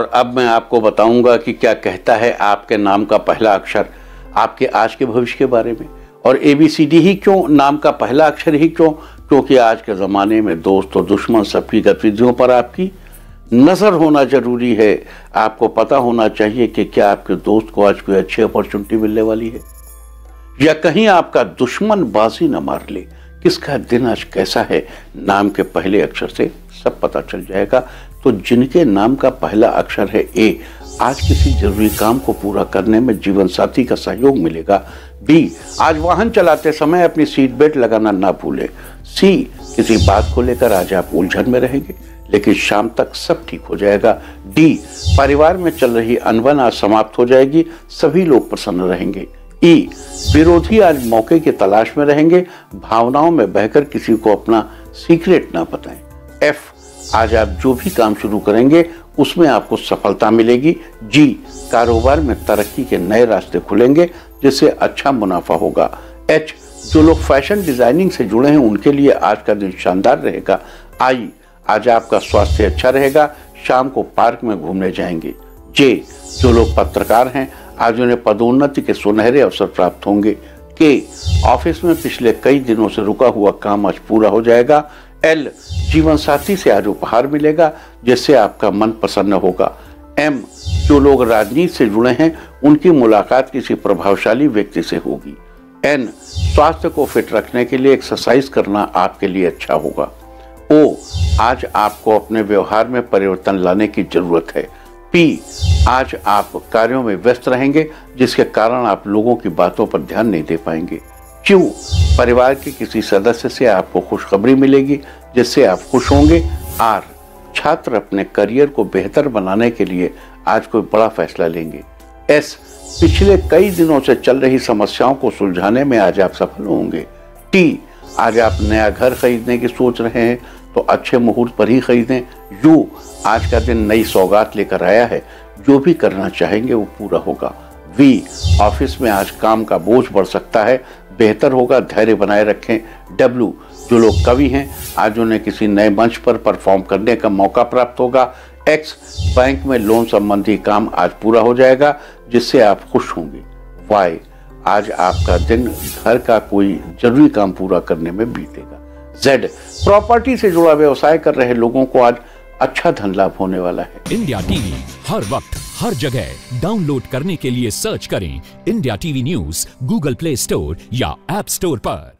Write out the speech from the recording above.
और अब मैं आपको बताऊंगा कि क्या कहता है आपके नाम का पहला अक्षर आपके आज के भविष्य के बारे में। और ABCD ही क्यों, नाम का पहला अक्षर ही क्यों? क्योंकि आज के ज़माने में दोस्त और दुश्मन सबकी गतिविधियों पर आपकी नज़र होना ज़रूरी है। आपको पता होना चाहिए कि क्या आपके दोस्त को आज कोई अच्छी अपॉर्चुनिटी मिलने वाली है या कहीं आपका दुश्मन बाजी न मार ले। किसका दिन आज कैसा है, नाम के पहले अक्षर से सब पता चल जाएगा। तो जिनके नाम का पहला अक्षर है A, आज किसी जरूरी काम को पूरा करने में जीवन साथी का सहयोग मिलेगा। B, आज वाहन चलाते समय अपनी सीट बेल्ट लगाना ना भूलें। C, किसी बात को लेकर आज आप उलझन में रहेंगे लेकिन शाम तक सब ठीक हो जाएगा। D, परिवार में चल रही अनबन आज समाप्त हो जाएगी, सभी लोग प्रसन्न रहेंगे। E, विरोधी आज मौके की तलाश में रहेंगे, भावनाओं में बहकर किसी को अपना सीक्रेट ना बताएं। F, आज आप जो भी काम शुरू करेंगे उसमें आपको सफलता मिलेगी। G, कारोबार में तरक्की के नए रास्ते खुलेंगे जिससे अच्छा मुनाफा होगा। H, जो लोग फैशन डिजाइनिंग से जुड़े हैं उनके लिए आज का दिन शानदार रहेगा। I, आज आपका स्वास्थ्य अच्छा रहेगा, शाम को पार्क में घूमने जाएंगे। J, जो लोग पत्रकार हैं आज उन्हें पदोन्नति के सुनहरे अवसर प्राप्त होंगे। K, ऑफिस में पिछले कई दिनों से रुका हुआ काम आज पूरा हो जाएगा। L, जीवन साथी से आज उपहार मिलेगा जिससे आपका मन प्रसन्न होगा। M, जो लोग राजनीति से जुड़े हैं उनकी मुलाकात किसी प्रभावशाली व्यक्ति से होगी। N, स्वास्थ्य को फिट रखने के लिए एक्सरसाइज करना आपके लिए अच्छा होगा। O, आज आपको अपने व्यवहार में परिवर्तन लाने की जरूरत है। P, आज आप कार्यों में व्यस्त रहेंगे जिसके कारण आप लोगों की बातों पर ध्यान नहीं दे पाएंगे। Q, परिवार के किसी सदस्य से आपको खुशखबरी मिलेगी जिससे आप खुश होंगे। R, छात्र अपने करियर को बेहतर बनाने के लिए आज कोई बड़ा फैसला लेंगे। S, पिछले कई दिनों से चल रही समस्याओं को सुलझाने में आज आप सफल होंगे। T, आज आप नया घर खरीदने की सोच रहे हैं तो अच्छे मुहूर्त पर ही खरीदें। U, आज का दिन नई सौगात लेकर आया है, जो भी करना चाहेंगे वो पूरा होगा। V, ऑफिस में आज काम का बोझ बढ़ सकता है, बेहतर होगा धैर्य बनाए रखें। W, जो लोग कवि हैं आज उन्हें किसी नए मंच पर परफॉर्म करने का मौका प्राप्त होगा। X, बैंक में लोन संबंधी काम आज पूरा हो जाएगा जिससे आप खुश होंगे। Y, आज आपका दिन घर का कोई जरूरी काम पूरा करने में बीतेगा। Z, प्रॉपर्टी से जुड़ा व्यवसाय कर रहे लोगों को आज अच्छा धन लाभ होने वाला है। इंडिया टीवी हर वक्त हर जगह डाउनलोड करने के लिए सर्च करें India TV news Google Play Store या ऐप स्टोर पर।